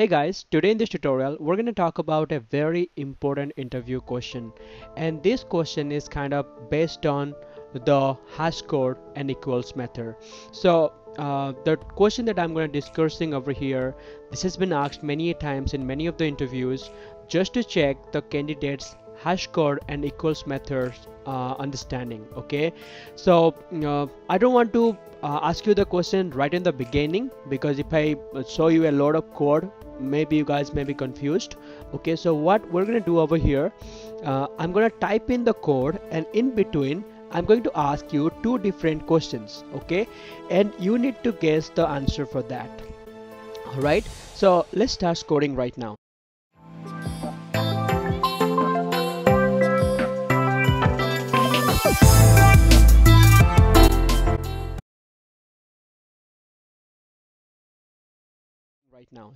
Hey guys, today in this tutorial we're going to talk about a very important interview question, and this question is kind of based on the hashcode and equals method. So the question that I'm going to discussing over here, this has been asked many times in many of the interviews just to check the candidate's hashcode and equals methods understanding. Okay, so I don't want to ask you the question right in the beginning, because if I show you a lot of code, maybe you guys may be confused. Okay, so what we're gonna do over here, I'm gonna type in the code, and in between I'm going to ask you two different questions. Okay, and you need to guess the answer for that. All right, so let's start coding right now.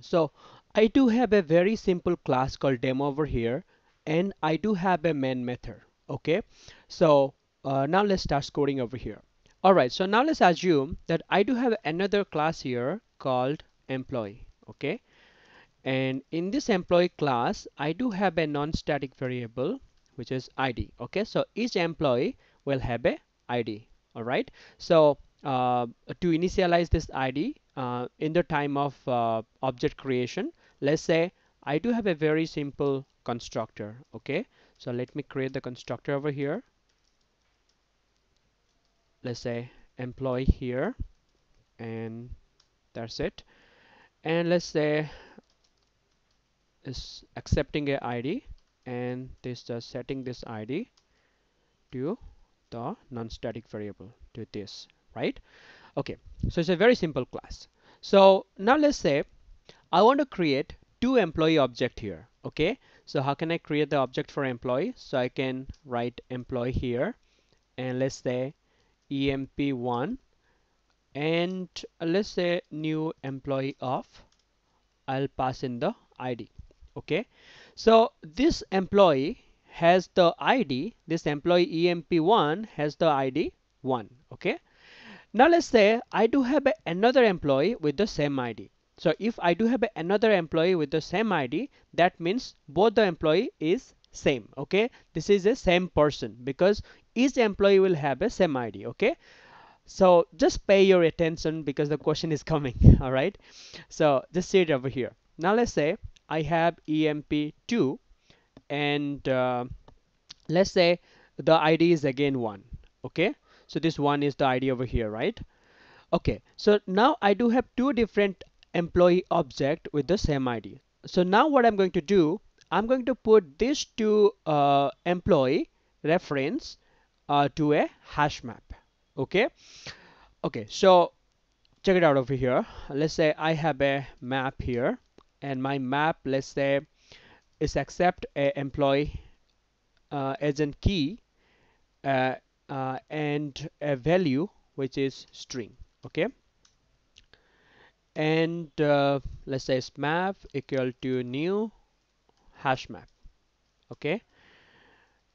So I do have a very simple class called demo over here, and I do have a main method. Okay, so now let's start coding over here. Alright, so now let's assume that I do have another class here called employee. Okay, and in this employee class I do have a non-static variable which is ID. Okay, so each employee will have a ID. Alright, so to initialize this ID in the time of object creation, let's say I do have a very simple constructor. Okay, so let me create the constructor over here. Let's say employee here, and that's it. And let's say is accepting a ID, and this just setting this ID to the non-static variable, to this. Right? Okay, so it's a very simple class. So now let's say I want to create two employee object here. Okay, so how can I create the object for employee? So I can write employee here, and let's say emp1, and let's say new employee of, I'll pass in the ID. Okay, so this employee has the ID, this employee emp1 has the ID 1. Okay, now let's say I do have another employee with the same ID. So if I do have another employee with the same ID, that means both the employee is same. Okay, this is the same person, because each employee will have a same ID. Okay, so just pay your attention because the question is coming. All right, so just see it over here. Now let's say I have emp2, and let's say the ID is again 1. Okay, so this 1 is the ID over here, right? Okay, so now I do have two different employee object with the same ID. So now what I'm going to do, I'm going to put these two employee reference to a hash map. Okay, okay, so check it out over here. Let's say I have a map here, and my map, let's say, is accept a employee agent key and a value which is string. Okay, and let's say map equal to new hash map. Okay,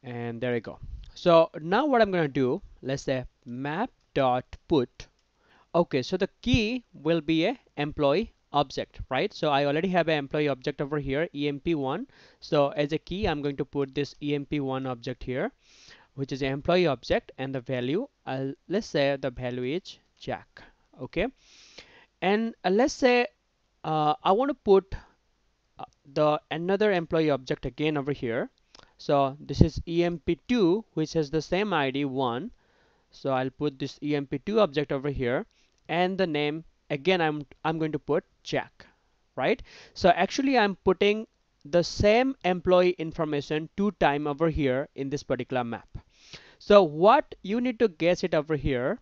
and there you go. So now what I'm going to do, let's say map dot put. Okay, so the key will be a employee object, right? So I already have an employee object over here, emp1. So as a key, I'm going to put this emp1 object here, which is an employee object, and the value, let's say the value is Jack. Okay, and let's say I want to put the another employee object again over here. So this is emp2, which has the same ID 1. So I'll put this emp2 object over here, and the name again I'm going to put Jack, right? So actually I'm putting the same employee information two times over here in this particular map. So what you need to guess it over here,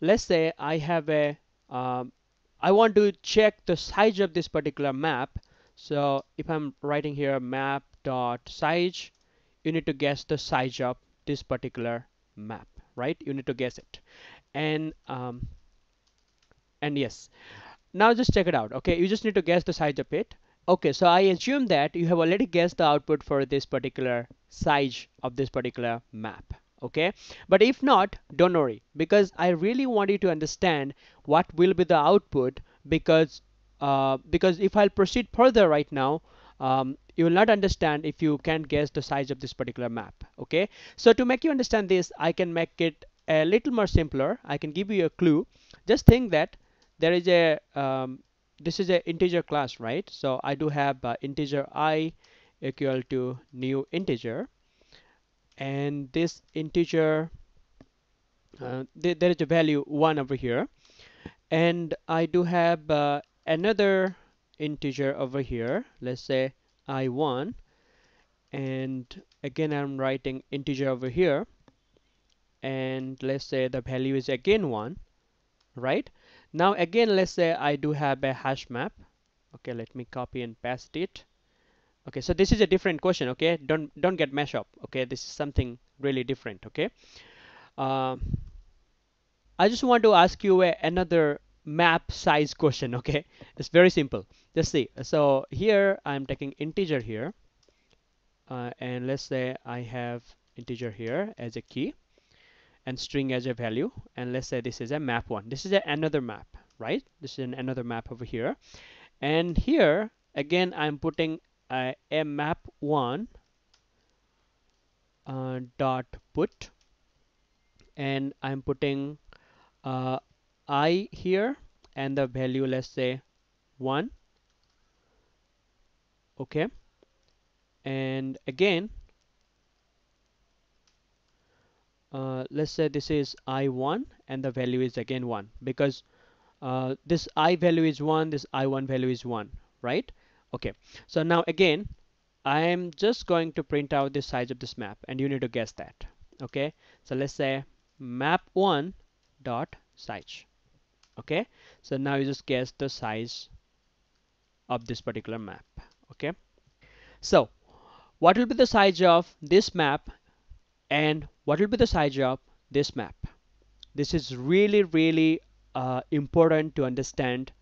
let's say I have a I want to check the size of this particular map. So if I'm writing here map dot size, you need to guess the size of this particular map, right? You need to guess it. And yes, now just check it out. Okay, you just need to guess the size of it. Okay, so I assume that you have already guessed the output for this particular size of this particular map. Okay, but if not, don't worry, because I really want you to understand what will be the output, because because if I'll proceed further right now, you will not understand if you can't guess the size of this particular map. Okay, so to make you understand this, I can make it a little more simpler. I can give you a clue. Just think that there is a this is an integer class, right? So I do have integer I equal to new integer, and this integer there is a value 1 over here, and I do have another integer over here, let's say I1, and again I'm writing integer over here, and let's say the value is again 1, right? Now again, let's say I do have a hash map. Okay, let me copy and paste it. Okay, so this is a different question. Okay, don't get mashed up. Okay, this is something really different. Okay, I just want to ask you another map size question. Okay, it's very simple. Just see. So here I'm taking integer here, and let's say I have integer here as a key and string as a value, and let's say this is a map 1. This is another map, right? This is another map over here, and here again I'm putting a map 1 dot put, and I'm putting I here and the value, let's say 1. Okay, and again let's say this is I1 and the value is again 1, because this I value is 1, this I1 value is 1, right? Okay, so now again I am just going to print out the size of this map, and you need to guess that. Okay, so let's say map 1 dot size. Okay, so now you just guess the size of this particular map. Okay, so what will be the size of this map and what will be the size of this map? This is really important to understand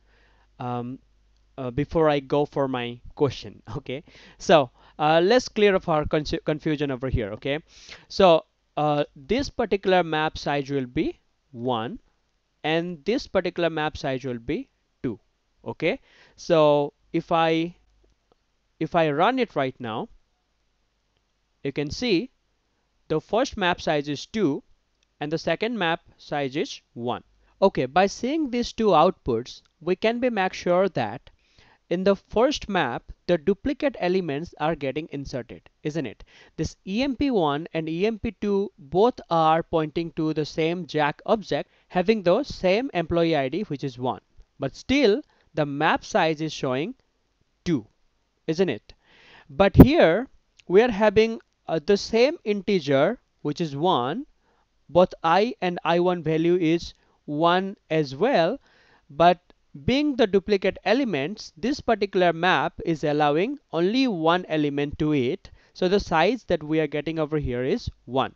before I go for my question. Okay, so let's clear up our confusion over here. Okay, so this particular map size will be 1 and this particular map size will be 2. Okay, so if I run it right now, you can see the first map size is 2 and the second map size is 1. Okay, by seeing these two outputs, we can make sure that in the first map, the duplicate elements are getting inserted, isn't it? This EMP1 and EMP2 both are pointing to the same JAX object having the same employee ID, which is 1. But still, the map size is showing 2, isn't it? But here, we are having the same integer, which is 1. Both I and I1 value is 1 as well, but being the duplicate elements, this particular map is allowing only one element to it. So the size that we are getting over here is 1.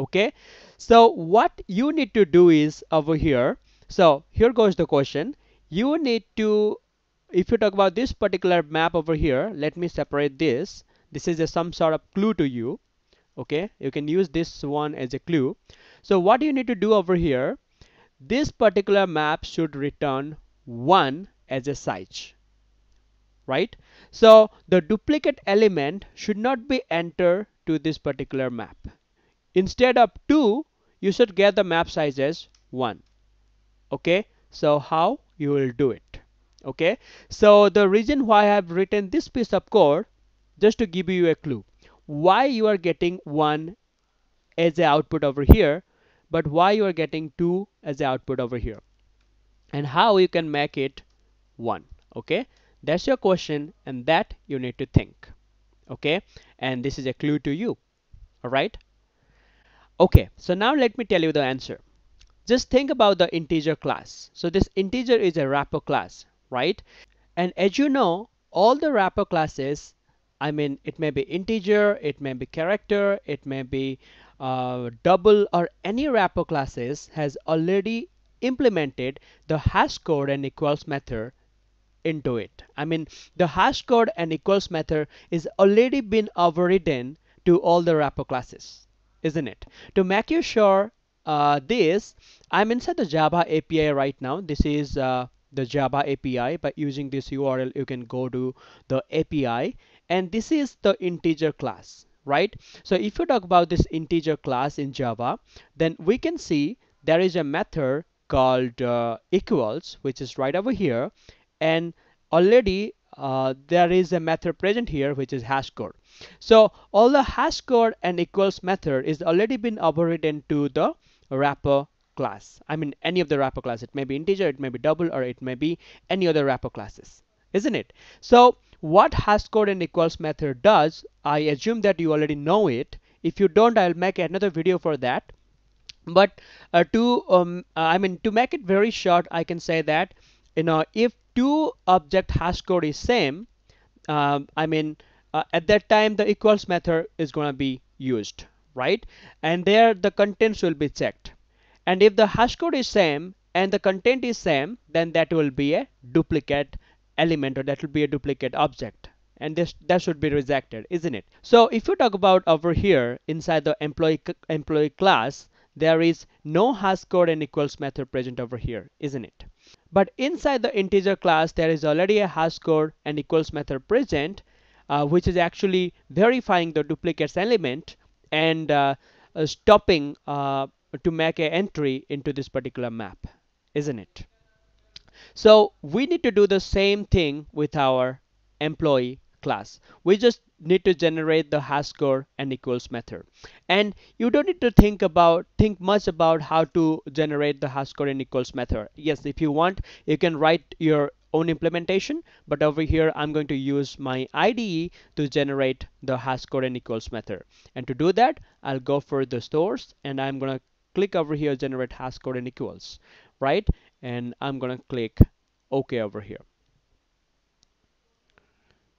Okay, so what you need to do is over here. So here goes the question. You need to, if you talk about this particular map over here, let me separate this. This is some sort of clue to you. Okay, you can use this one as a clue. So what you need to do over here, this particular map should return 1 as a size, right? So the duplicate element should not be entered to this particular map. Instead of 2, you should get the map size as 1. Okay, so how you will do it? Okay, so the reason why I have written this piece of code, just to give you a clue why you are getting 1 as the output over here, but why you are getting 2 as the output over here, and how you can make it 1. Okay, that's your question, and that you need to think. Okay, and this is a clue to you. All right. Okay, so now let me tell you the answer. Just think about the integer class. So this integer is a wrapper class, right? And as you know, all the wrapper classes, I mean, it may be integer, it may be character, it may be double, or any wrapper classes has already implemented the hashcode and equals method into it. I mean, the hashcode and equals method is already been overridden to all the wrapper classes, isn't it? To make you sure this, I'm inside the Java API right now. This is the Java API. By using this URL, you can go to the API, and this is the integer class, right? So if you talk about this integer class in Java, then we can see there is a method called equals, which is right over here, and already there is a method present here, which is hashcode. So all the hashcode and equals method is already been overwritten to the wrapper class. I mean, any of the wrapper class. It may be integer, it may be double, or it may be any other wrapper classes, isn't it? So what hashcode and equals method does, I assume that you already know it. If you don't, I'll make another video for that. But to make it very short, I can say that, you know, if two object hashcode is same, at that time the equals method is going to be used, right? And there the contents will be checked. And if the hashcode is same and the content is same, then that will be a duplicate element, or that will be a duplicate object, and that should be rejected, isn't it? So if you talk about over here inside the employee class, there is no hashcode and equals method present over here, isn't it? But inside the integer class, there is already a hashcode and equals method present, which is actually verifying the duplicates element and stopping to make an entry into this particular map, isn't it? So we need to do the same thing with our employee class. We just need to generate the hashcode and equals method, and you don't need to think much about how to generate the hashcode and equals method. Yes, if you want, you can write your own implementation, but over here I'm going to use my IDE to generate the hashcode and equals method. And to do that, I'll go for the stores, and I'm going to click over here, generate hashcode and equals, right? And I'm going to click OK over here.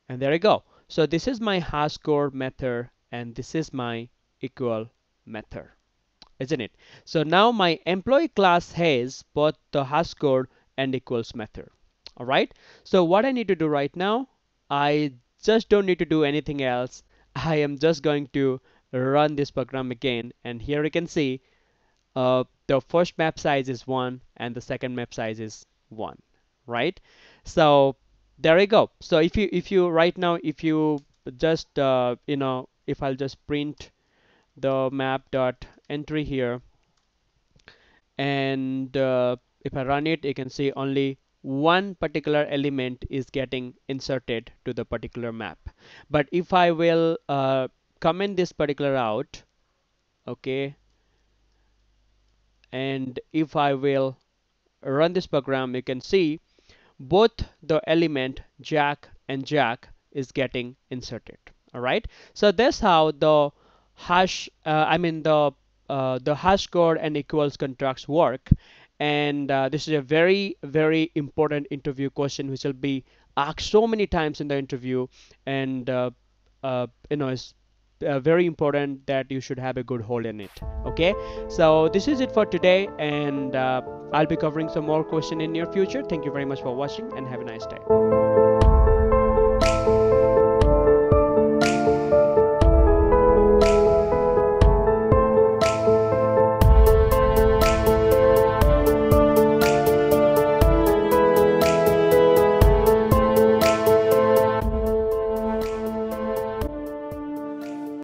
And there you go. So this is my hashcode method, and this is my equal method, isn't it? So now my employee class has both the hashcode and equals method. All right. So what I need to do right now, I just don't need to do anything else. I am just going to run this program again. And here you can see the first map size is 1 and the second map size is 1, right? So there you go. So if I'll just print the map dot entry here, and if I run it, you can see only one particular element is getting inserted to the particular map. But if I will comment this particular out, okay, and if I will run this program, you can see both the element Jack and Jack is getting inserted. All right. So that's how the hashcode and equals contracts work. And this is a very, very important interview question, which will be asked so many times in the interview. And it's very important that you should have a good hold in it. Okay. So this is it for today, and I'll be covering some more questions in near future. Thank you very much for watching, and have a nice day.